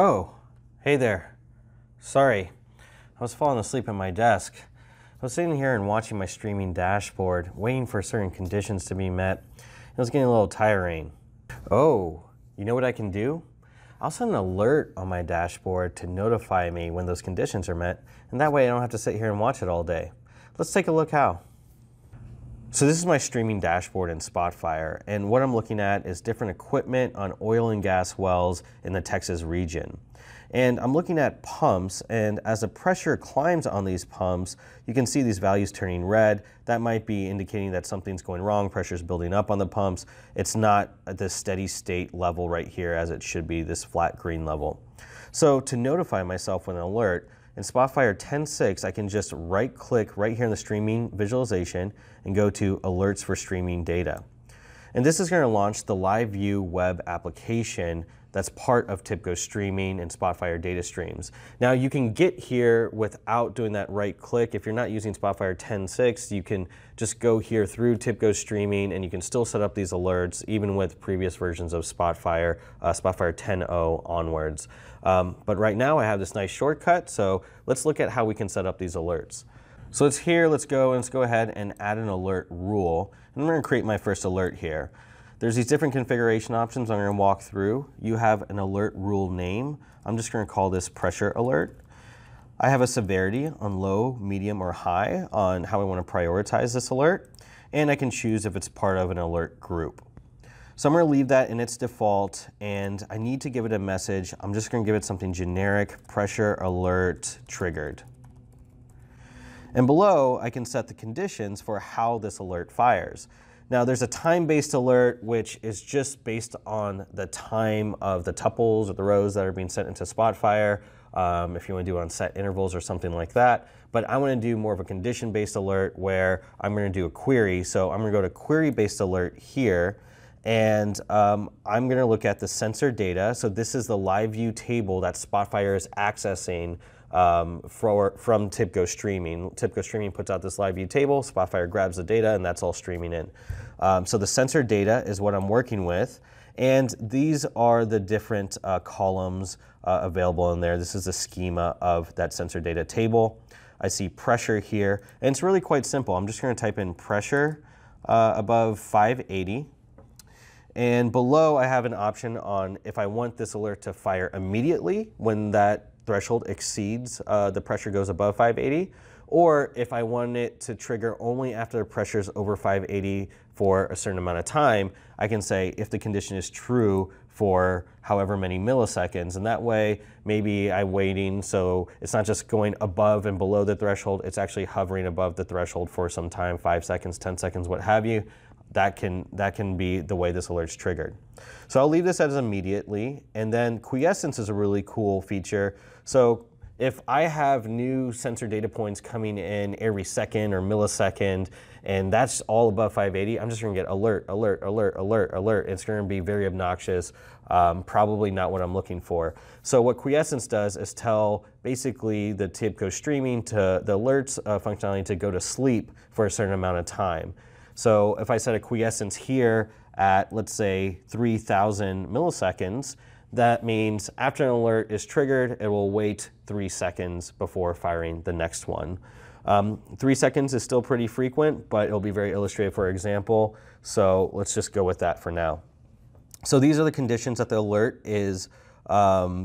Oh, hey there. Sorry, I was falling asleep at my desk. I was sitting here and watching my streaming dashboard, waiting for certain conditions to be met. It was getting a little tiring. Oh, you know what I can do? I'll send an alert on my dashboard to notify me when those conditions are met, and that way I don't have to sit here and watch it all day. Let's take a look how. So this is my streaming dashboard in Spotfire, and what I'm looking at is different equipment on oil and gas wells in the Texas region. And I'm looking at pumps, and as the pressure climbs on these pumps, you can see these values turning red. That might be indicating that something's going wrong, pressure's building up on the pumps. It's not at this steady state level right here as it should be, this flat green level. So to notify myself with an alert, in Spotfire 10.6, I can just right click right here in the streaming visualization and go to alerts for streaming data. And this is going to launch the LiveView web application that's part of TIBCO streaming and Spotfire data streams. Now you can get here without doing that right click. If you're not using Spotfire 10.6, you can just go here through TIBCO streaming and you can still set up these alerts even with previous versions of Spotfire, Spotfire 10.0 onwards. But right now I have this nice shortcut, so let's look at how we can set up these alerts. So it's here, let's go ahead and add an alert rule. And I'm going to create my first alert here. There's these different configuration options I'm going to walk through. You have an alert rule name. I'm just going to call this pressure alert. I have a severity on low, medium, or high on how I want to prioritize this alert. And I can choose if it's part of an alert group. So I'm going to leave that in its default, and I need to give it a message. I'm just going to give it something generic, pressure alert triggered. And below, I can set the conditions for how this alert fires. Now there's a time-based alert, which is just based on the time of the tuples or the rows that are being sent into Spotfire, if you want to do it on set intervals or something like that. But I want to do more of a condition-based alert where I'm going to do a query. So I'm going to go to query-based alert here, and I'm going to look at the sensor data. So this is the live view table that Spotfire is accessing from TIBCO streaming. TIBCO streaming puts out this live view table, Spotfire grabs the data, and that's all streaming in. So the sensor data is what I'm working with, and these are the different columns available in there. This is the schema of that sensor data table. I see pressure here, and it's really quite simple. I'm just going to type in pressure above 580. And below I have an option on if I want this alert to fire immediately when that threshold exceeds, the pressure goes above 580, or if I want it to trigger only after the pressure is over 580 for a certain amount of time, I can say if the condition is true for however many milliseconds, and that way maybe I'm waiting, so it's not just going above and below the threshold, it's actually hovering above the threshold for some time, 5 seconds, 10 seconds, what have you. That can be the way this alert's triggered. So I'll leave this as immediately, and then quiescence is a really cool feature. So if I have new sensor data points coming in every second or millisecond, and that's all above 580, I'm just going to get alert, alert, alert, alert, alert. It's going to be very obnoxious, probably not what I'm looking for. So what quiescence does is tell basically the TIBCO streaming to the alerts functionality to go to sleep for a certain amount of time. So if I set a quiescence here at, let's say, 3,000 milliseconds, that means after an alert is triggered, it will wait 3 seconds before firing the next one. 3 seconds is still pretty frequent, but it'll be very illustrative for example. So let's just go with that for now. So these are the conditions that the alert is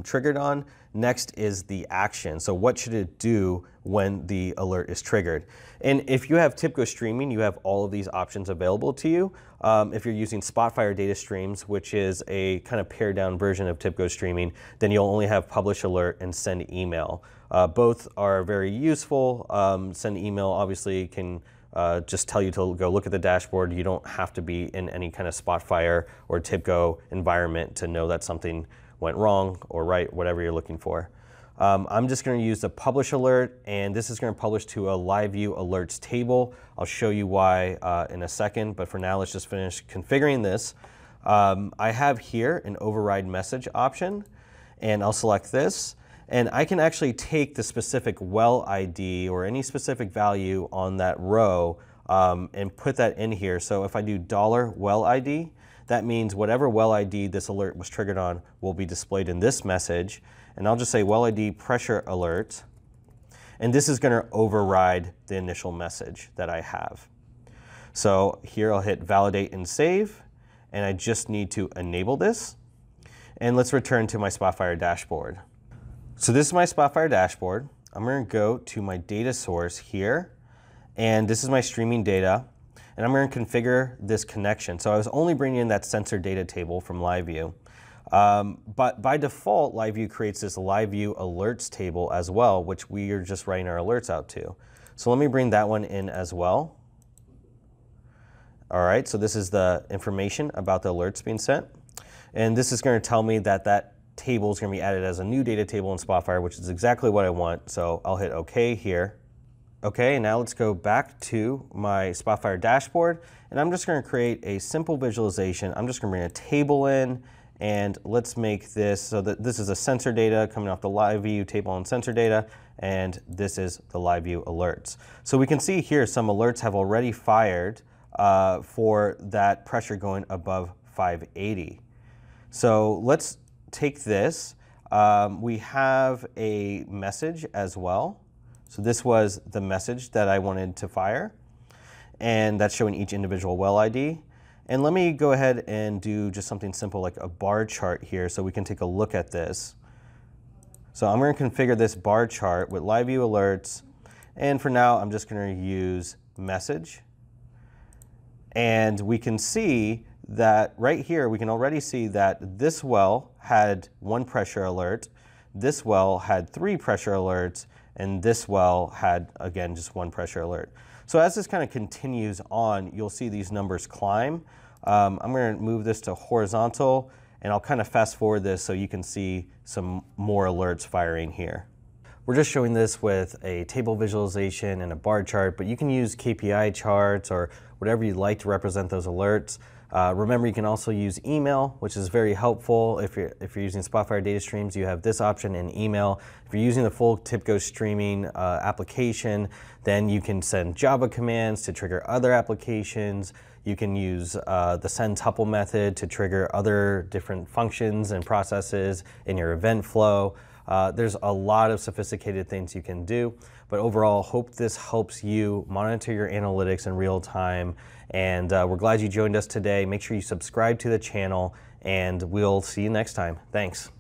triggered on. Next is the action. So what should it do when the alert is triggered? And if you have TIBCO streaming, you have all of these options available to you. If you're using Spotfire data streams, which is a kind of pared down version of TIBCO streaming, then you'll only have publish alert and send email. Both are very useful. Send email obviously can just tell you to go look at the dashboard. You don't have to be in any kind of Spotfire or TIBCO environment to know that something went wrong or right, whatever you're looking for. I'm just going to use the publish alert, and this is going to publish to a LiveView alerts table. I'll show you why in a second, but for now let's just finish configuring this. I have here an override message option, and I'll select this, and I can actually take the specific well ID or any specific value on that row and put that in here. So if I do $well ID, that means whatever well ID this alert was triggered on will be displayed in this message. and I'll just say well ID pressure alert, and this is going to override the initial message that I have. So here I'll hit validate and save, and I just need to enable this. And let's return to my Spotfire dashboard. So this is my Spotfire dashboard. I'm going to go to my data source here, and this is my streaming data, and I'm going to configure this connection. So I was only bringing in that sensor data table from LiveView, but by default, LiveView creates this LiveView alerts table as well, which we are just writing our alerts out to. So let me bring that one in as well. All right, so this is the information about the alerts being sent. And this is going to tell me that that table is going to be added as a new data table in Spotfire, which is exactly what I want. So I'll hit OK here. OK, now let's go back to my Spotfire dashboard. And I'm just going to create a simple visualization. I'm just going to bring a table in. And let's make this so that this is a sensor data coming off the LiveView table and sensor data. And this is the LiveView alerts. So we can see here some alerts have already fired for that pressure going above 580. So let's take this. We have a message as well. So this was the message that I wanted to fire. And that's showing each individual well ID. And let me go ahead and do just something simple like a bar chart here so we can take a look at this. So I'm going to configure this bar chart with LiveView alerts. And for now, I'm just going to use message. And we can see that right here, we can already see that this well had one pressure alert, this well had three pressure alerts, and this well had, again, just one pressure alert. So as this kind of continues on, you'll see these numbers climb. I'm going to move this to horizontal, and I'll kind of fast forward this so you can see some more alerts firing here. We're just showing this with a table visualization and a bar chart, but you can use KPI charts or whatever you like to represent those alerts. Remember, you can also use email, which is very helpful. If you're using Spotfire data streams, you have this option in email. If you're using the full TIBCO streaming application, then you can send Java commands to trigger other applications. You can use the send tuple method to trigger other different functions and processes in your event flow. There's a lot of sophisticated things you can do, but overall, hope this helps you monitor your analytics in real time. And we're glad you joined us today. Make sure you subscribe to the channel, and we'll see you next time. Thanks.